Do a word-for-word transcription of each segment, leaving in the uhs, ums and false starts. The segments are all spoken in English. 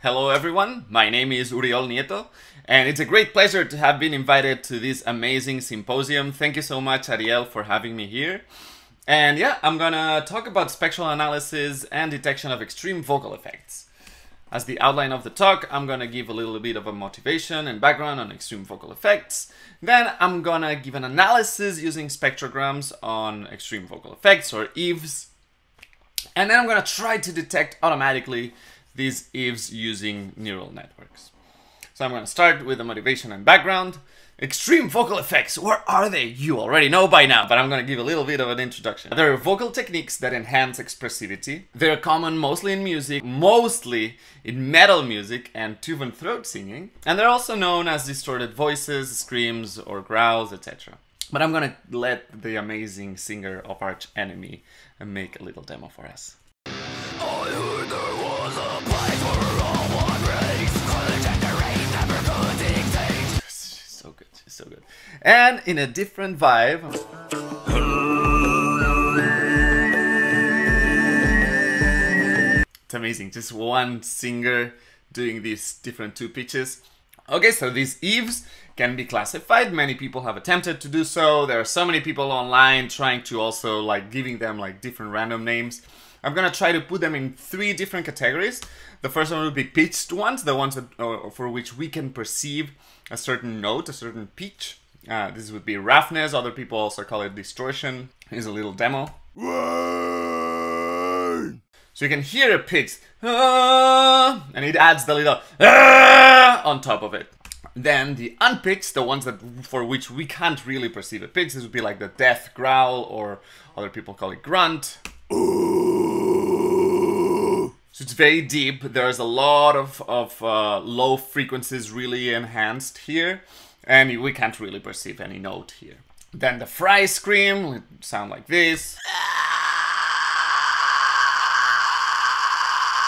Hello everyone, my name is Uri Nieto, and it's a great pleasure to have been invited to this amazing symposium. Thank you so much, Ariel, for having me here. And yeah, I'm gonna talk about spectral analysis and detection of extreme vocal effects. As the outline of the talk, I'm gonna give a little bit of a motivation and background on extreme vocal effects. Then I'm gonna give an analysis using spectrograms on extreme vocal effects, or E V Es. And then I'm gonna try to detect automatically these E V Es using neural networks. So I'm going to start with the motivation and background. Extreme vocal effects, what are they? You already know by now, but I'm going to give a little bit of an introduction. There are vocal techniques that enhance expressivity. They're common mostly in music, mostly in metal music and tube and throat singing. And they're also known as distorted voices, screams or growls, et cetera. But I'm going to let the amazing singer of Arch Enemy make a little demo for us. I heard there was a place for all one race. Couldn't check the race, never could dictate. She's so good, she's so good. And in a different vibe. It's amazing, just one singer doing these different two pitches. Okay, so these E V Es can be classified. Many people have attempted to do so. There are so many people online trying to also like giving them like different random names. I'm gonna try to put them in three different categories. The first one would be pitched ones, the ones that, uh, for which we can perceive a certain note, a certain pitch. Uh, this would be roughness, other people also call it distortion. Here's a little demo. So you can hear a pitch, and it adds the little on top of it. Then the unpitched, the ones that for which we can't really perceive a pitch, this would be like the death growl, or other people call it grunt. So it's very deep, there's a lot of, of uh, low frequencies really enhanced here, and we can't really perceive any note here. Then the fry scream would sound like this.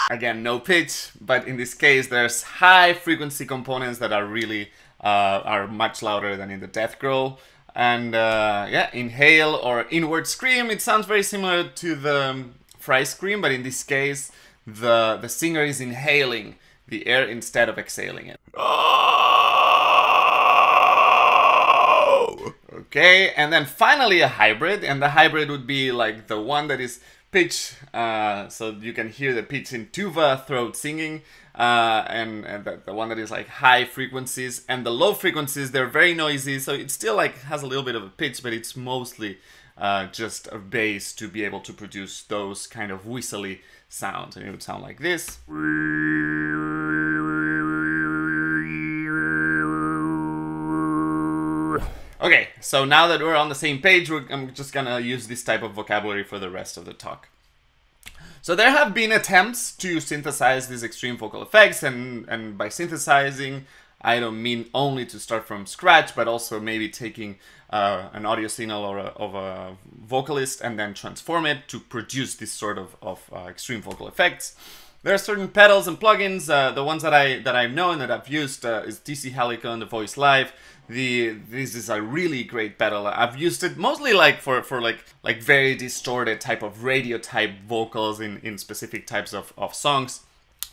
Again, no pitch, but in this case there's high frequency components that are really, uh, are much louder than in the death growl. And uh, yeah, inhale or inward scream, it sounds very similar to the fry scream, but in this case the the singer is inhaling the air instead of exhaling it. Oh! Okay, and then finally a hybrid, and the hybrid would be like the one that is pitch, uh, so you can hear the pitch in tuba throat singing, uh, and, and the, the one that is like high frequencies, and the low frequencies, they're very noisy, so it still like has a little bit of a pitch, but it's mostly Uh, just a bass to be able to produce those kind of whistly sounds, and it would sound like this. Okay, so now that we're on the same page, we're, I'm just gonna use this type of vocabulary for the rest of the talk. So there have been attempts to synthesize these extreme vocal effects, and, and by synthesizing, I don't mean only to start from scratch, but also maybe taking uh, an audio signal or a, of a vocalist and then transform it to produce this sort of, of uh, extreme vocal effects. There are certain pedals and plugins. Uh, the ones that I that I've known that I've used uh, is T C Helicon, the Voice Live. The this is a really great pedal. I've used it mostly like for for like like very distorted type of radio type vocals in in specific types of of songs.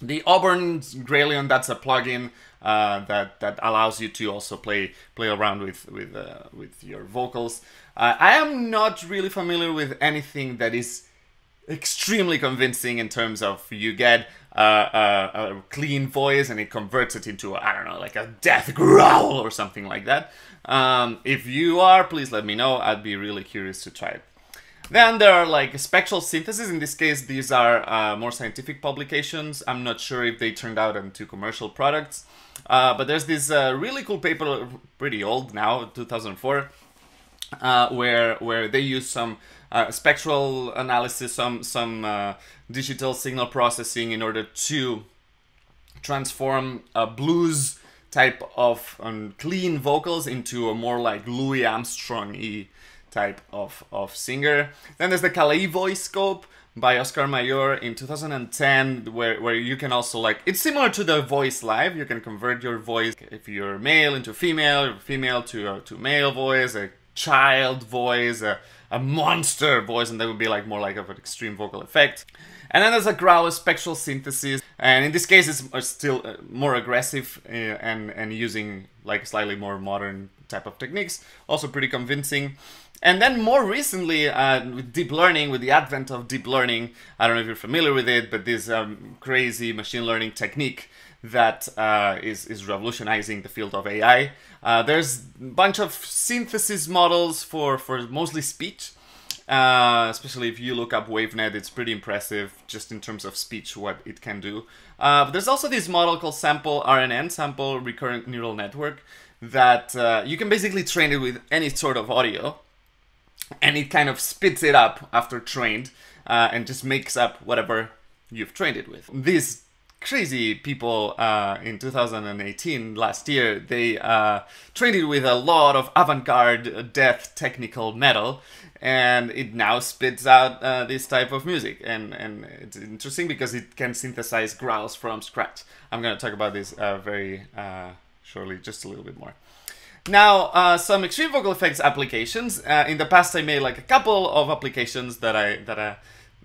The Auburn's Grelian, that's a plugin uh, that that allows you to also play play around with with uh, with your vocals. Uh, I am not really familiar with anything that is extremely convincing in terms of you get uh, a, a clean voice and it converts it into I don't know like a death growl or something like that. Um, if you are, please let me know. I'd be really curious to try it. Then there are like spectral synthesis. In this case, these are uh, more scientific publications. I'm not sure if they turned out into commercial products. Uh, but there's this uh, really cool paper, pretty old now, two thousand four, uh, where where they use some uh, spectral analysis, some some uh, digital signal processing in order to transform a blues type of um, clean vocals into a more like Louis Armstrong-y type of, of singer. Then there's the Kalei Voice Scope by Oscar Mayor in two thousand ten, where, where you can also like, it's similar to the Voice Live, you can convert your voice, if you're male into female, female to, uh, to male voice, a child voice, a, a monster voice, and that would be like more like of an extreme vocal effect. And then there's a growl spectral synthesis, and in this case it's still more aggressive and, and using like slightly more modern type of techniques, also pretty convincing. And then more recently, uh, with deep learning, with the advent of deep learning, I don't know if you're familiar with it, but this um, crazy machine learning technique that uh, is, is revolutionizing the field of A I. Uh, there's a bunch of synthesis models for, for mostly speech, uh, especially if you look up WaveNet, it's pretty impressive just in terms of speech, what it can do. Uh, but there's also this model called sample R N N, sample recurrent neural network, that uh, you can basically train it with any sort of audio, and it kind of spits it up after trained uh, and just makes up whatever you've trained it with. These crazy people uh, in two thousand eighteen, last year, they uh, trained it with a lot of avant-garde death technical metal, and it now spits out uh, this type of music. And, and it's interesting because it can synthesize growls from scratch. I'm going to talk about this uh, very uh, shortly, just a little bit more. Now, uh, some Extreme Vocal Effects applications. Uh, in the past, I made like a couple of applications that I that I,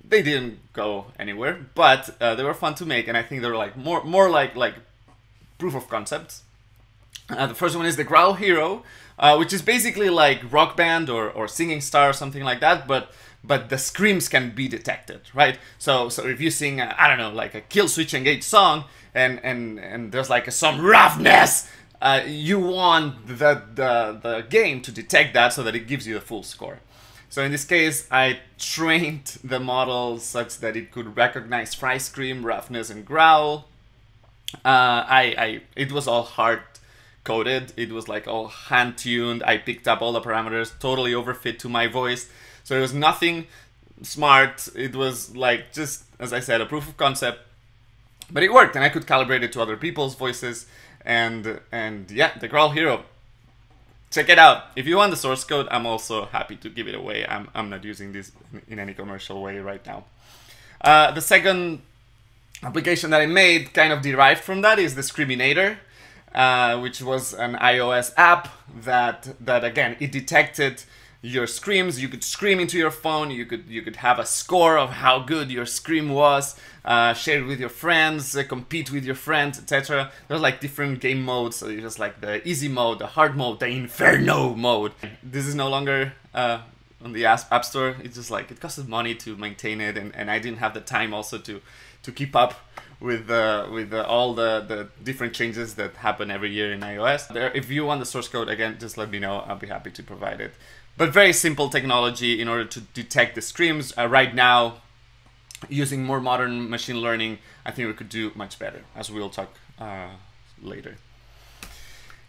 they didn't go anywhere, but uh, they were fun to make, and I think they were like more more like like proof of concepts. Uh, the first one is the Growl Hero, uh, which is basically like Rock Band or or Singing Star or something like that, but but the screams can be detected, right? So so if you sing a, I don't know, like a Kill Switch Engage song, and and and there's like a, some roughness. Uh, you want the, the, the game to detect that so that it gives you the full score. So in this case, I trained the model such that it could recognize fry scream, roughness, and growl. Uh, I, I, it was all hard-coded. It was like all hand-tuned. I picked up all the parameters, totally overfit to my voice. So it was nothing smart. It was like just, as I said, a proof of concept. But it worked, and I could calibrate it to other people's voices. And, and yeah, the Growl Hero. Check it out. If you want the source code, I'm also happy to give it away. I'm, I'm not using this in any commercial way right now. Uh, the second application that I made kind of derived from that is the Screaminator, uh, which was an iOS app that, that again, it detected your screams. You could scream into your phone. You could you could have a score of how good your scream was, uh, share it with your friends, uh, compete with your friends, et cetera. There's like different game modes. So there's like the easy mode, the hard mode, the inferno mode. This is no longer uh, on the App Store. It's just like it costs money to maintain it, and, and I didn't have the time also to to keep up with uh, with uh, all the, the different changes that happen every year in iOS. There, if you want the source code again, just let me know. I'll be happy to provide it. But very simple technology in order to detect the screams. Uh, right now, using more modern machine learning, I think we could do much better, as we'll talk uh, later.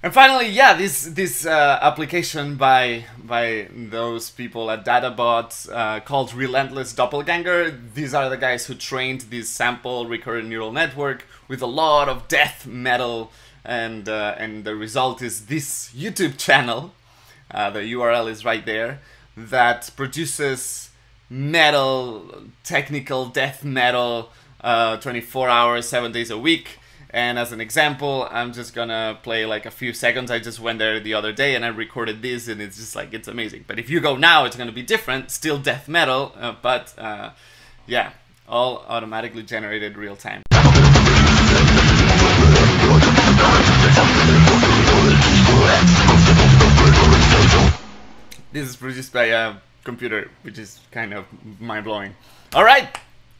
And finally, yeah, this this uh, application by by those people at Databot uh, called Relentless Doppelganger. These are the guys who trained this sample recurrent neural network with a lot of death metal, and uh, and the result is this YouTube channel. Uh, the U R L is right there, that produces metal, technical death metal, uh, twenty-four hours, seven days a week. And as an example, I'm just gonna play like a few seconds. I just went there the other day and I recorded this, and it's just like, it's amazing. But if you go now, it's gonna be different, still death metal, uh, but uh, yeah, all automatically generated real time. This is produced by a computer, which is kind of mind-blowing. All right,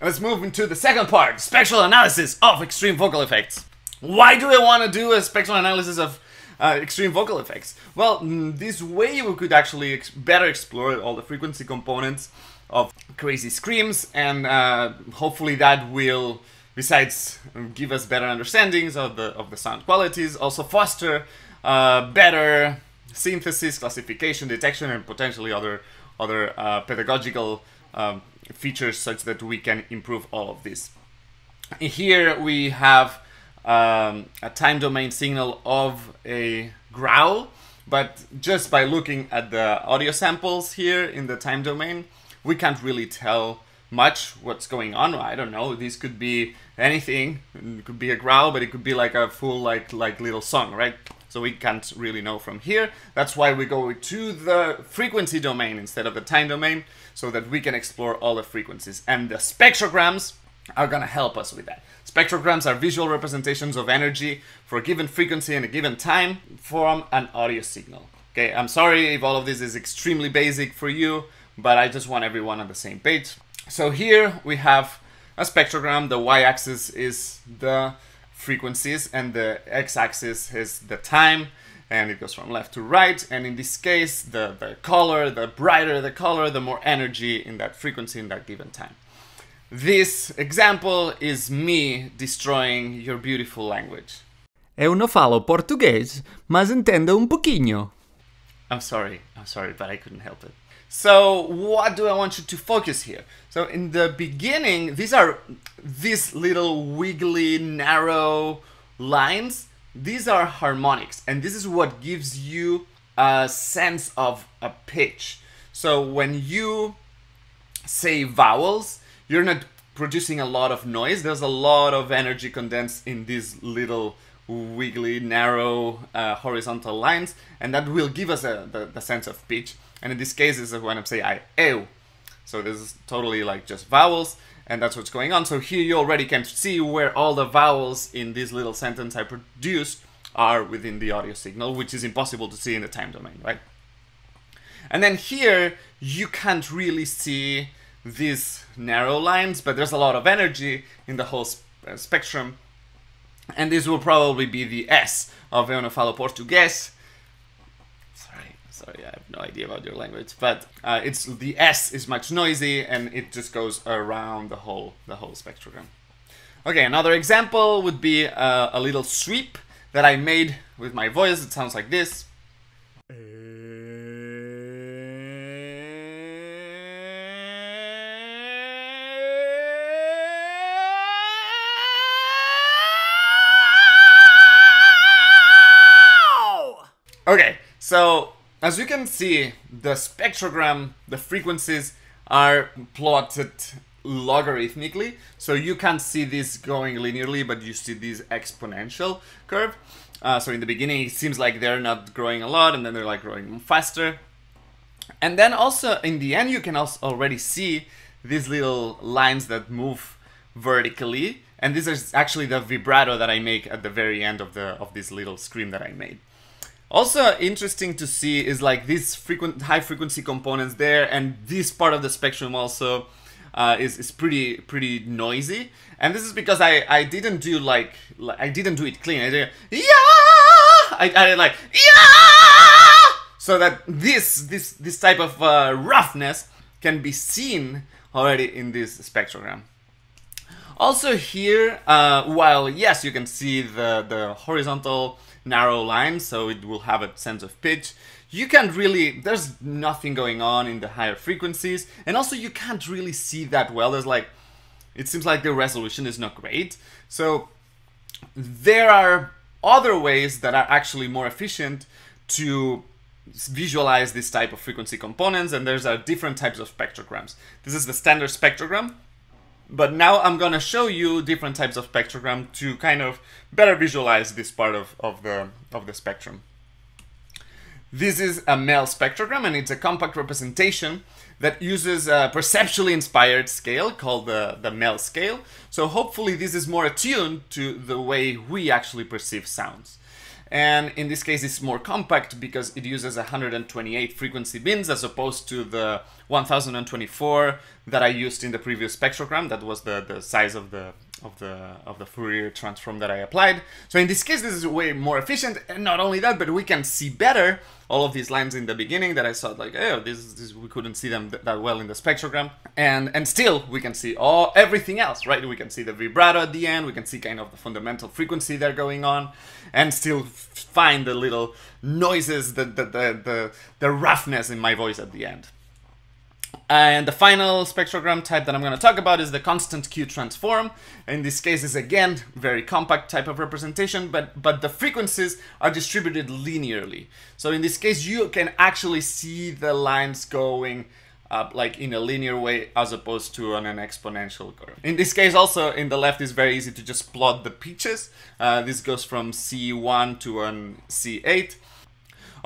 let's move into the second part, spectral analysis of Extreme Vocal Effects. Why do I want to do a spectral analysis of uh, Extreme Vocal Effects? Well, this way we could actually ex better explore all the frequency components of crazy screams, and uh, hopefully that will, besides give us better understandings of the, of the sound qualities, also foster uh, better synthesis, classification, detection, and potentially other other uh, pedagogical um, features such that we can improve all of this. Here we have um, a time domain signal of a growl, but just by looking at the audio samples here in the time domain, we can't really tell much what's going on. I don't know, this could be anything. It could be a growl, but it could be like a full like like little song, right? So we can't really know from here. That's why we go to the frequency domain instead of the time domain, so that we can explore all the frequencies. And the spectrograms are going to help us with that. Spectrograms are visual representations of energy for a given frequency and a given time from an audio signal. Okay, I'm sorry if all of this is extremely basic for you, but I just want everyone on the same page. So here we have a spectrogram. The y-axis is the frequencies and the x-axis is the time, and it goes from left to right, and in this case the, the color, the brighter the color, the more energy in that frequency in that given time. This example is me destroying your beautiful language. Eu não falo português, mas entendo um pouquinho. I'm sorry, I'm sorry, but I couldn't help it. So what do I want you to focus here? So in the beginning, these are these little wiggly, narrow lines. These are harmonics, and this is what gives you a sense of a pitch. So when you say vowels, you're not producing a lot of noise. There's a lot of energy condensed in these little wiggly, narrow, uh, horizontal lines, and that will give us a, the, the sense of pitch. And in this case, is when I'm saying I, ew. So this is totally like just vowels, and that's what's going on. So here you already can see where all the vowels in this little sentence I produced are within the audio signal, which is impossible to see in the time domain, right? And then here, you can't really see these narrow lines, but there's a lot of energy in the whole sp uh, spectrum. And this will probably be the S of Eu Não Falo Português. Sorry, I have no idea about your language, but uh, it's the S is much noisy, and it just goes around the whole the whole spectrogram. Okay, another example would be uh, a little sweep that I made with my voice. It sounds like this. Okay, so as you can see, the spectrogram, the frequencies are plotted logarithmically, so you can't see this going linearly, but you see this exponential curve. Uh, so in the beginning, it seems like they're not growing a lot, and then they're like growing faster. And then also in the end, you can also already see these little lines that move vertically, and this is actually the vibrato that I make at the very end of the of this little scream that I made. Also interesting to see is like these frequent high frequency components there, and this part of the spectrum also uh, is is pretty pretty noisy. And this is because I I didn't do like, like I didn't do it clean. I did yeah, I, I did like yeah, so that this this this type of uh, roughness can be seen already in this spectrogram. Also here, uh, while yes you can see the the horizontal narrow line, so it will have a sense of pitch. You can't really, there's nothing going on in the higher frequencies, and also you can't really see that well. There's like, it seems like the resolution is not great. So there are other ways that are actually more efficient to visualize this type of frequency components, and there's are different types of spectrograms. This is the standard spectrogram, but now I'm gonna show you different types of spectrogram to kind of better visualize this part of, of, the, of the spectrum. This is a male spectrogram, and it's a compact representation that uses a perceptually inspired scale called the, the male scale. So hopefully this is more attuned to the way we actually perceive sounds. And in this case, it's more compact because it uses one hundred twenty-eight frequency bins as opposed to the one thousand twenty-four that I used in the previous spectrogram. That was the, the size of the, of, the, of the Fourier transform that I applied. So in this case, this is way more efficient. And not only that, but we can see better all of these lines in the beginning that I thought like, oh, this, this, we couldn't see them th that well in the spectrogram. And, and still, we can see all, everything else, right? We can see the vibrato at the end. We can see kind of the fundamental frequency that are going on, and still find the little noises, the, the, the, the, the roughness in my voice at the end. And the final spectrogram type that I'm going to talk about is the constant Q transform. In this case, is again very compact type of representation, but but the frequencies are distributed linearly. So in this case, you can actually see the lines going up like in a linear way as opposed to on an exponential curve. In this case, also in the left is very easy to just plot the pitches. Uh, this goes from C one to an C eight.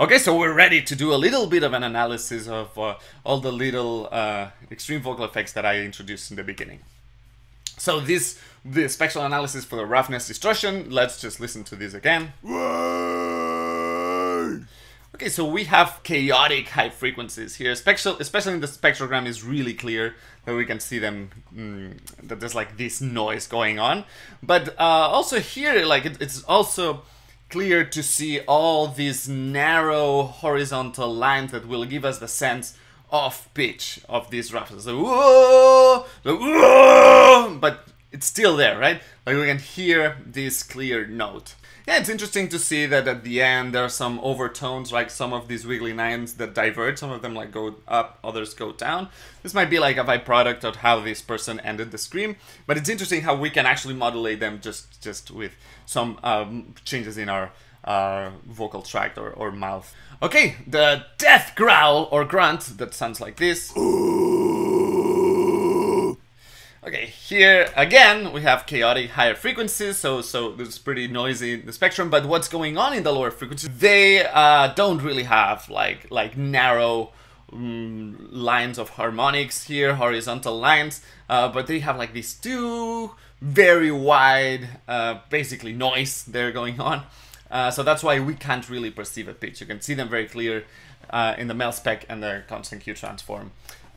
Okay, so we're ready to do a little bit of an analysis of uh, all the little uh, extreme vocal effects that I introduced in the beginning. So this, the spectral analysis for the roughness distortion, let's just listen to this again. Okay, so we have chaotic high frequencies here, spectral, especially in the spectrogram is really clear that we can see them, mm, that there's like this noise going on. But uh, also here, like it, it's also clear to see all these narrow horizontal lines that will give us the sense off pitch of these roughness. So, whoa, so, whoa, but it's still there, right? Like we can hear this clear note. Yeah, it's interesting to see that at the end there are some overtones, like some of these wiggly lines that diverge, some of them like go up, others go down. This might be like a byproduct of how this person ended the scream, but it's interesting how we can actually modulate them just, just with some um, changes in our uh, vocal tract or, or mouth. Okay, the death growl or grunt that sounds like this. Okay, here again we have chaotic higher frequencies, so so it's pretty noisy in the spectrum. But what's going on in the lower frequencies? They uh, don't really have like like narrow um, lines of harmonics here, horizontal lines, uh, but they have like these two very wide, uh, basically noise there going on. Uh, so that's why we can't really perceive a pitch. You can see them very clear uh, in the mel spec and the constant Q transform.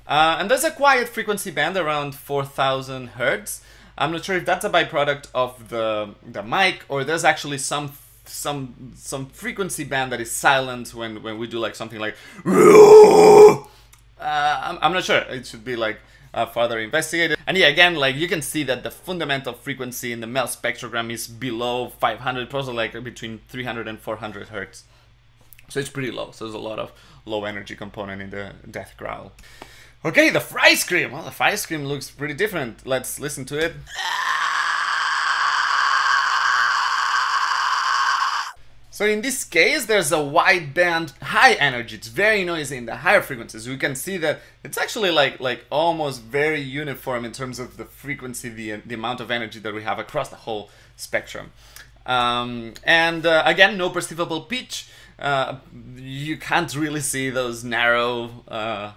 Uh, and there's a quiet frequency band around four thousand hertz. I'm not sure if that's a byproduct of the the mic, or there's actually some some some frequency band that is silent when when we do like something like. Uh, I'm, I'm not sure. It should be like uh, further investigated. And yeah, again, like you can see that the fundamental frequency in the mel spectrogram is below five hundred, probably like between three hundred and four hundred hertz. So it's pretty low. So there's a lot of low energy component in the death growl. Okay, the fry scream. Well, the fry scream looks pretty different. Let's listen to it. So in this case, there's a wide band, high energy. It's very noisy in the higher frequencies. We can see that it's actually like like almost very uniform in terms of the frequency, the the amount of energy that we have across the whole spectrum. Um, and uh, again, no perceivable pitch. Uh, you can't really see those narrow. Uh,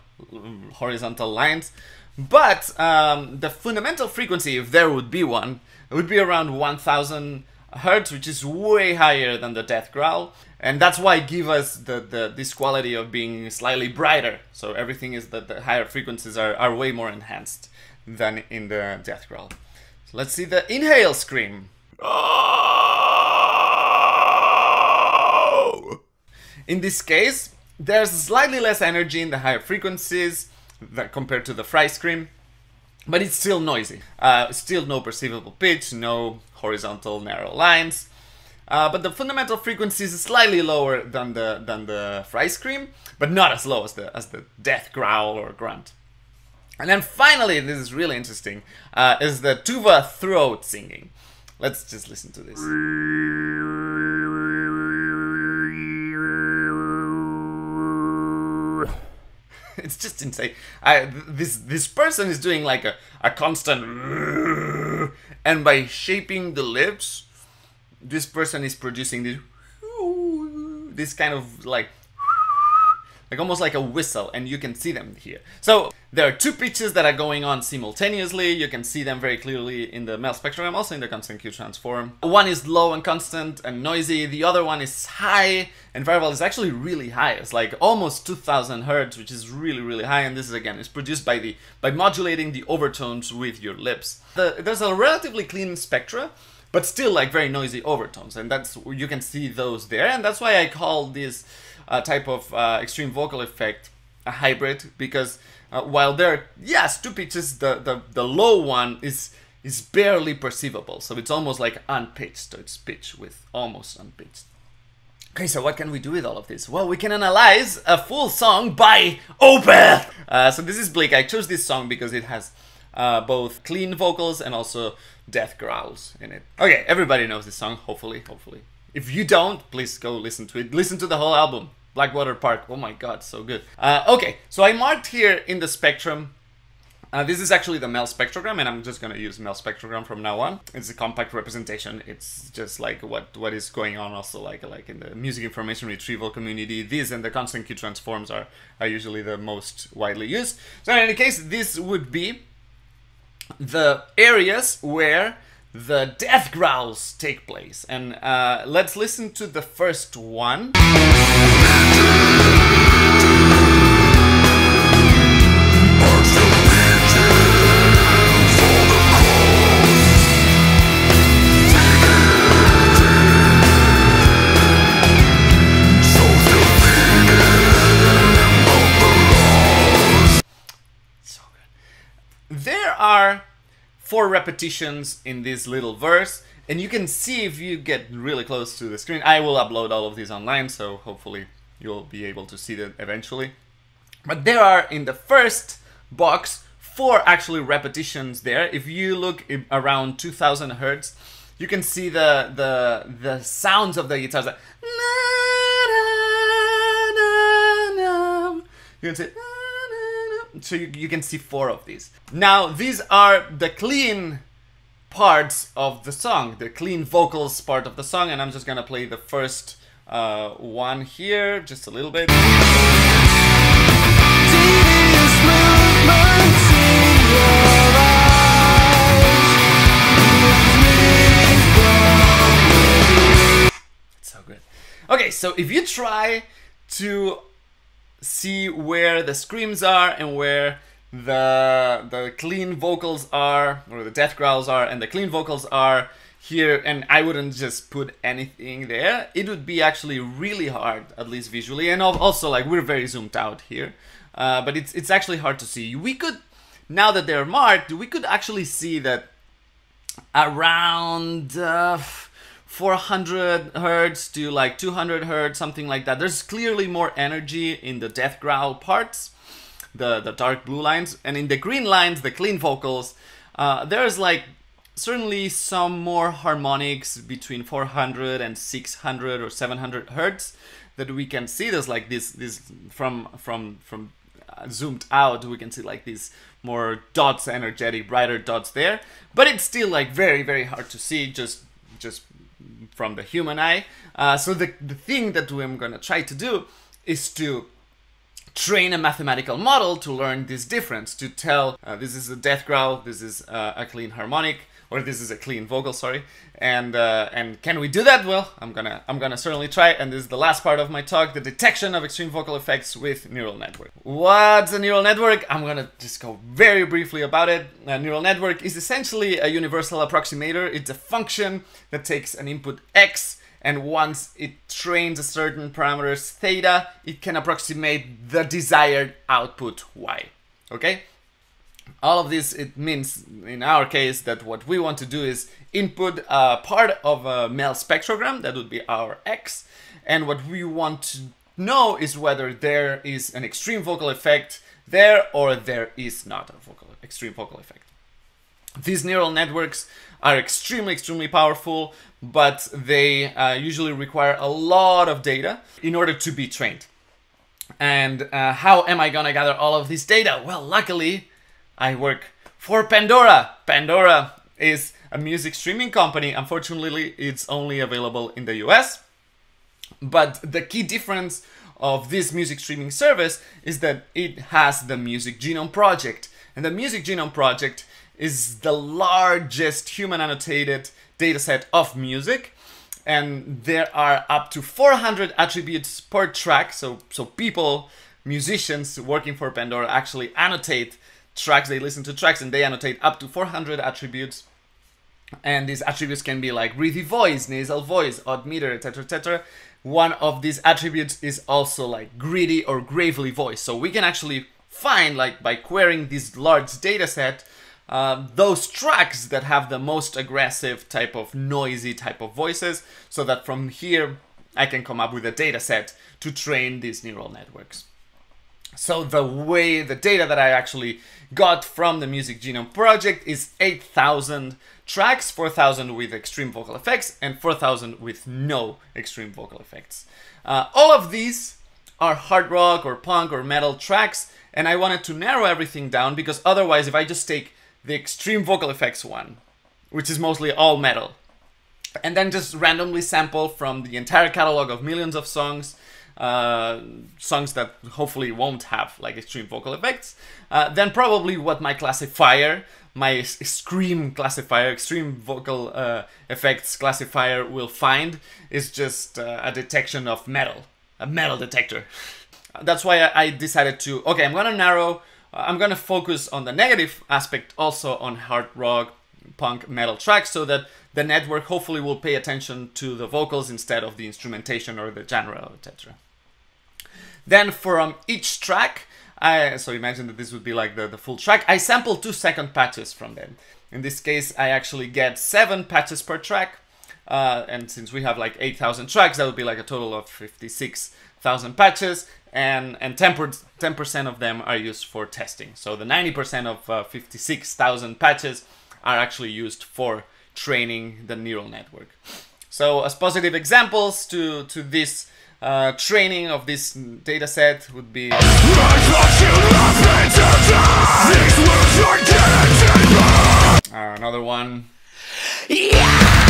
horizontal lines, but um, the fundamental frequency, if there would be one, would be around one thousand hertz, which is way higher than the death growl, and that's why it gives us the, the, this quality of being slightly brighter, so everything is that the higher frequencies are, are way more enhanced than in the death growl. So let's see the inhale scream. In this case, there's slightly less energy in the higher frequencies that compared to the fry scream, but it's still noisy. Uh, still no perceivable pitch, no horizontal narrow lines, uh, but the fundamental frequency is slightly lower than the than the fry scream, but not as low as the as the death growl or grunt. And then finally, this is really interesting, uh, is the tuba throat singing. Let's just listen to this. It's just insane. I, this this person is doing like a, a constant, and by shaping the lips, this person is producing this this kind of like like almost like a whistle, and you can see them here. So there are two pitches that are going on simultaneously. You can see them very clearly in the mel spectrum, also in the constant Q transform. One is low and constant and noisy. The other one is high and variable. Is actually really high. It's like almost two thousand hertz, which is really, really high. And this is again, it's produced by the by modulating the overtones with your lips. The, there's a relatively clean spectra, but still like very noisy overtones, and that's you can see those there. And that's why I call this uh, type of uh, extreme vocal effect a hybrid, because uh, while there are, yes, two pitches, the, the the low one is is barely perceivable, so it's almost like unpitched, so it's pitched with almost unpitched. Okay, so what can we do with all of this? Well, we can analyze a full song by Opeth! Uh, so this is Bleak. I chose this song because it has uh, both clean vocals and also death growls in it. Okay, everybody knows this song, hopefully, hopefully. If you don't, please go listen to it. Listen to the whole album. Blackwater Park, oh my god, so good. Uh, okay, so I marked here in the spectrum, uh, this is actually the mel spectrogram, and I'm just gonna use mel spectrogram from now on. It's a compact representation, it's just like what, what is going on also like, like in the music information retrieval community. These and the constant Q transforms are, are usually the most widely used. So in any case, this would be the areas where the death growls take place. And uh, let's listen to the first one. There are four repetitions in this little verse, and you can see if you get really close to the screen. I will upload all of these online, so hopefully you'll be able to see them eventually. But there are, in the first box, four actually repetitions there. If you look around two thousand hertz, you can see the, the, the sounds of the guitars. Like, you can see... So you, you can see four of these. Now, these are the clean parts of the song, the clean vocals part of the song, and I'm just gonna play the first uh, one here, just a little bit. It's so good. Okay, so if you try to see where the screams are and where the the clean vocals are, or the death growls are and the clean vocals are here, and I wouldn't just put anything there, it would be actually really hard, at least visually, and also like we're very zoomed out here, uh, but it's it's actually hard to see. We could, now that they're marked, we could actually see that around uh, four hundred hertz to like two hundred hertz, something like that. There's clearly more energy in the death growl parts, the, the dark blue lines, and in the green lines, the clean vocals, uh, there's like certainly some more harmonics between four hundred and six hundred or seven hundred hertz that we can see. There's like this, this from, from, from uh, zoomed out, we can see like these more dots, energetic, brighter dots there, but it's still like very, very hard to see, just, just from the human eye. Uh, so the, the thing that I'm gonna try to do is to train a mathematical model to learn this difference, to tell uh, this is a death growl, this is uh, a clean harmonic, or this is a clean vocal, sorry. And uh, and can we do that? Well, I'm gonna I'm gonna certainly try. And this is the last part of my talk: the detection of extreme vocal effects with neural network. What's a neural network? I'm gonna just go very briefly about it. A neural network is essentially a universal approximator. It's a function that takes an input x, and once it trains a certain parameters theta, it can approximate the desired output y. Okay. All of this, it means, in our case, that what we want to do is input a part of a male spectrogram, that would be our X, and what we want to know is whether there is an extreme vocal effect there or there is not a vocal, extreme vocal effect. These neural networks are extremely, extremely powerful, but they uh, usually require a lot of data in order to be trained. And uh, how am I gonna gather all of this data? Well, luckily, I work for Pandora. Pandora is a music streaming company. Unfortunately, it's only available in the U S. But the key difference of this music streaming service is that it has the Music Genome Project. And the Music Genome Project is the largest human annotated dataset of music. And there are up to four hundred attributes per track. So, so people, musicians working for Pandora actually annotate tracks, they listen to tracks and they annotate up to four hundred attributes, and these attributes can be like breathy voice, nasal voice, odd meter, etc, etc. One of these attributes is also like greedy or gravely voice, so we can actually find, like by querying this large data set, uh, those tracks that have the most aggressive type of noisy type of voices, so that from here I can come up with a data set to train these neural networks. So the way, the data that I actually got from the Music Genome Project is eight thousand tracks, four thousand with extreme vocal effects and four thousand with no extreme vocal effects. Uh, all of these are hard rock or punk or metal tracks, and I wanted to narrow everything down because otherwise if I just take the extreme vocal effects one, which is mostly all metal, and then just randomly sample from the entire catalog of millions of songs, Uh, songs that hopefully won't have like extreme vocal effects, uh, then probably what my classifier my Extreme classifier, Extreme Vocal uh, Effects classifier will find is just uh, a detection of metal, a metal detector. That's why I decided to, okay, I'm gonna narrow, I'm gonna focus on the negative aspect also on hard rock, punk, metal tracks so that the network hopefully will pay attention to the vocals instead of the instrumentation or the genre, et cetera. Then from each track, I, so imagine that this would be like the, the full track, I sample two second patches from them. In this case, I actually get seven patches per track. Uh, and since we have like eight thousand tracks, that would be like a total of fifty-six thousand patches, and and ten percent of them are used for testing. So the ninety percent of uh, fifty-six thousand patches are actually used for training the neural network. So as positive examples to, to this uh, training of this data set would be... I thought you loved me to die. These words are dead. Uh, another one. Yeah!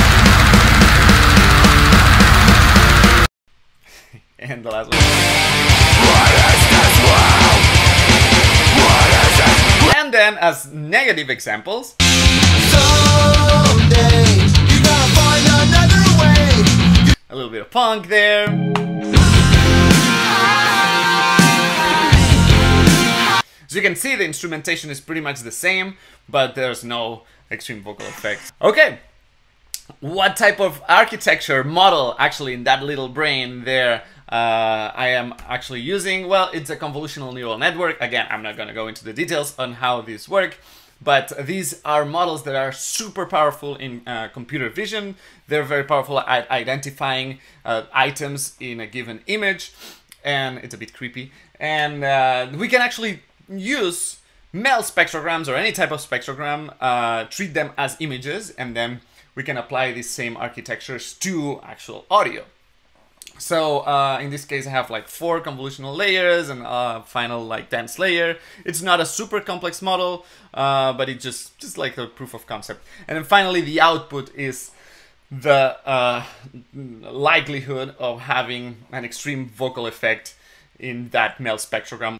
And the last one. What is this world? What is it? And then as negative examples. Someday you gotta find another way. A little bit of punk there. As you can see, the instrumentation is pretty much the same, but there's no extreme vocal effects. Okay. What type of architecture model actually in that little brain there uh, I am actually using? Well, it's a convolutional neural network. Again, I'm not going to go into the details on how these work, but these are models that are super powerful in uh, computer vision. They're very powerful at identifying uh, items in a given image, and it's a bit creepy. And uh, we can actually use MEL spectrograms or any type of spectrogram, uh, treat them as images, and then we can apply these same architectures to actual audio. So uh, in this case, I have like four convolutional layers and a final like dense layer. It's not a super complex model, uh, but it's just, just like a proof of concept. And then finally, the output is the uh, likelihood of having an extreme vocal effect in that MEL spectrogram.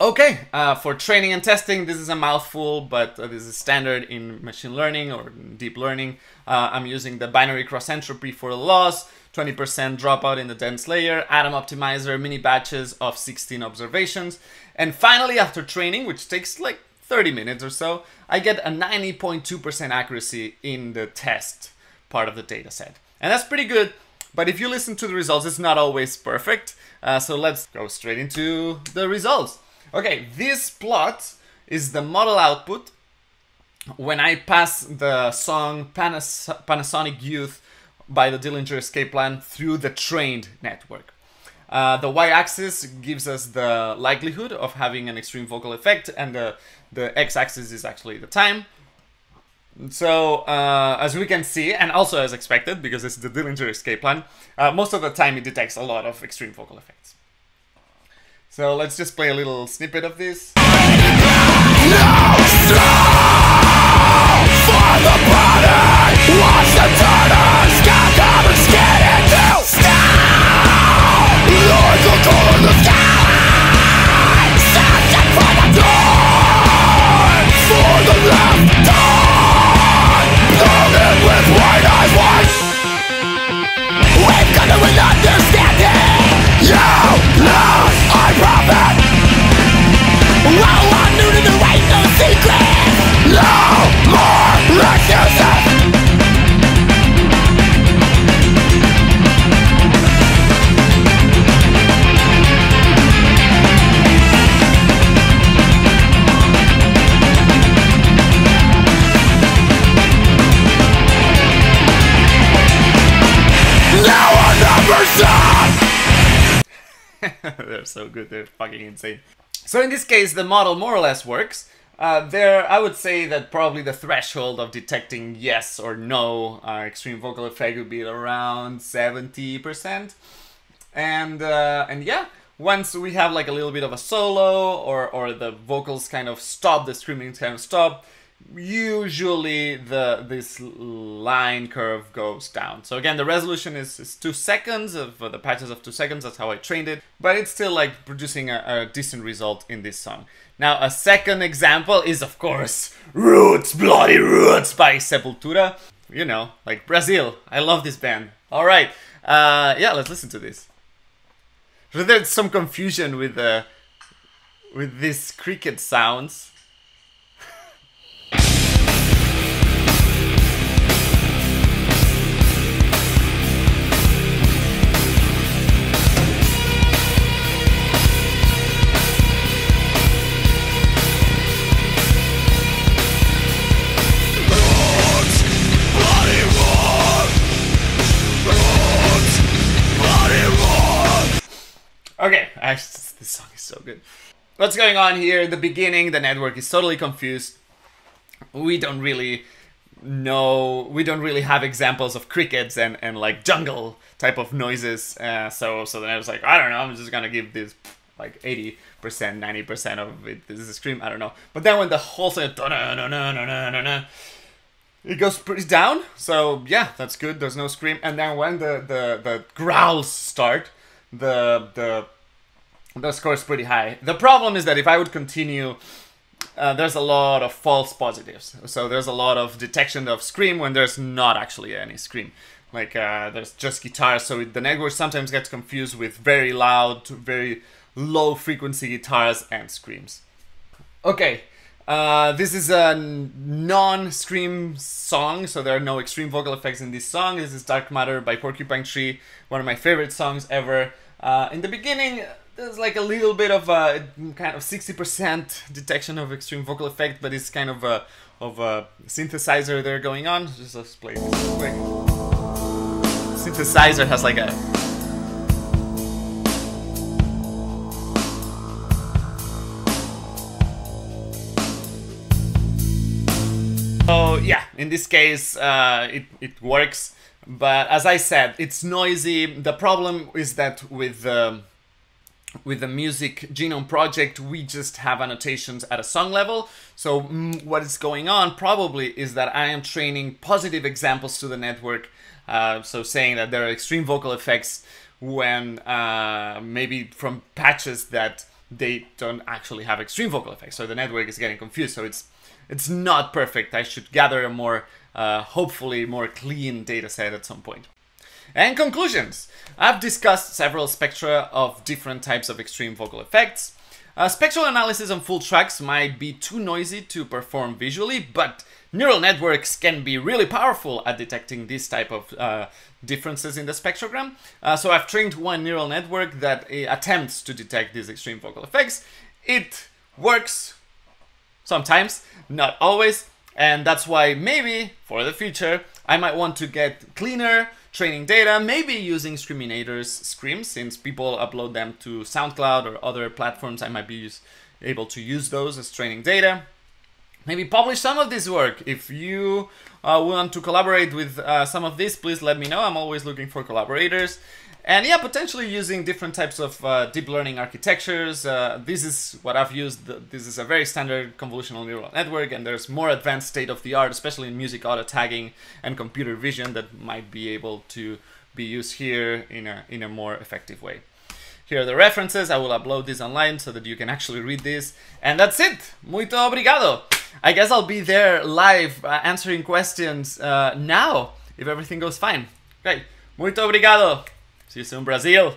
Okay, uh, for training and testing, this is a mouthful, but uh, this is standard in machine learning or deep learning. Uh, I'm using the binary cross entropy for loss, twenty percent dropout in the dense layer, atom optimizer, mini batches of sixteen observations. And finally, after training, which takes like thirty minutes or so, I get a ninety point two percent accuracy in the test part of the data set. And that's pretty good, but if you listen to the results, it's not always perfect. Uh, so let's go straight into the results. Okay, this plot is the model output when I pass the song Panas Panasonic Youth by the Dillinger Escape Plan through the trained network. Uh, the y-axis gives us the likelihood of having an extreme vocal effect, and the, the x-axis is actually the time. So, uh, as we can see, and also as expected, because it's the Dillinger Escape Plan, uh, most of the time it detects a lot of extreme vocal effects. So let's just play a little snippet of this. They're so good, they're fucking insane. So in this case, the model more or less works. Uh, there, I would say that probably the threshold of detecting yes or no uh, extreme vocal effect would be around seventy percent. And uh, and yeah, once we have like a little bit of a solo or, or the vocals kind of stop, the screaming kind of stop, usually the this line curve goes down. So again, the resolution is, is two seconds of uh, the patches of two seconds. That's how I trained it, but it's still like producing a, a decent result in this song. Now, a second example is of course Roots, Bloody Roots by Sepultura. You know, like Brazil. I love this band. All right, uh, yeah, let's listen to this. There's some confusion with the uh, with these cricket sounds. Okay, I, this song is so good. What's going on here? In the beginning, the network is totally confused. We don't really know, we don't really have examples of crickets and, and like jungle type of noises. Uh, so, so then I was like, I don't know, I'm just gonna give this like eighty percent, ninety percent of it. This is a scream, I don't know. But then when the whole thing, it goes pretty down. So yeah, that's good, there's no scream. And then when the, the, the growls start, the the the score is pretty high. The problem is that if I would continue, uh, there's a lot of false positives. So there's a lot of detection of scream when there's not actually any scream. Like uh, there's just guitar, so the network sometimes gets confused with very loud, very low frequency guitars and screams. Okay, uh, this is a non-scream song, so there are no extreme vocal effects in this song. This is Dark Matter by Porcupine Tree, one of my favorite songs ever. Uh, in the beginning, there's like a little bit of a kind of sixty percent detection of extreme vocal effect, but it's kind of a, of a synthesizer there going on. Just let's play this quick. Synthesizer has like a... So yeah, in this case, uh, it, it works. But as I said, it's noisy. The problem is that with the, with the Music Genome Project, we just have annotations at a song level. So what is going on probably is that I am training positive examples to the network. Uh, so saying that there are extreme vocal effects when uh, maybe from patches that they don't actually have extreme vocal effects. So the network is getting confused. So it's, it's not perfect. I should gather a more... Uh, hopefully more clean data set at some point. And conclusions. I've discussed several spectra of different types of extreme vocal effects. Uh, spectral analysis on full tracks might be too noisy to perform visually, but neural networks can be really powerful at detecting this type of uh, differences in the spectrogram. Uh, so I've trained one neural network that uh, attempts to detect these extreme vocal effects. It works sometimes, not always. And that's why maybe, for the future, I might want to get cleaner training data, maybe using Screaminator's screams, since people upload them to SoundCloud or other platforms, I might be use, able to use those as training data. Maybe publish some of this work. If you uh, want to collaborate with uh, some of this, please let me know. I'm always looking for collaborators. And yeah, potentially using different types of uh, deep learning architectures. Uh, this is what I've used. This is a very standard convolutional neural network, and there's more advanced state of the art, especially in music auto tagging and computer vision, that might be able to be used here in a, in a more effective way. Here are the references. I will upload this online so that you can actually read this. And that's it. Muito obrigado. I guess I'll be there live uh, answering questions uh, now, if everything goes fine. Okay. Muito obrigado. See you soon, Brazil!